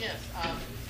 Yes.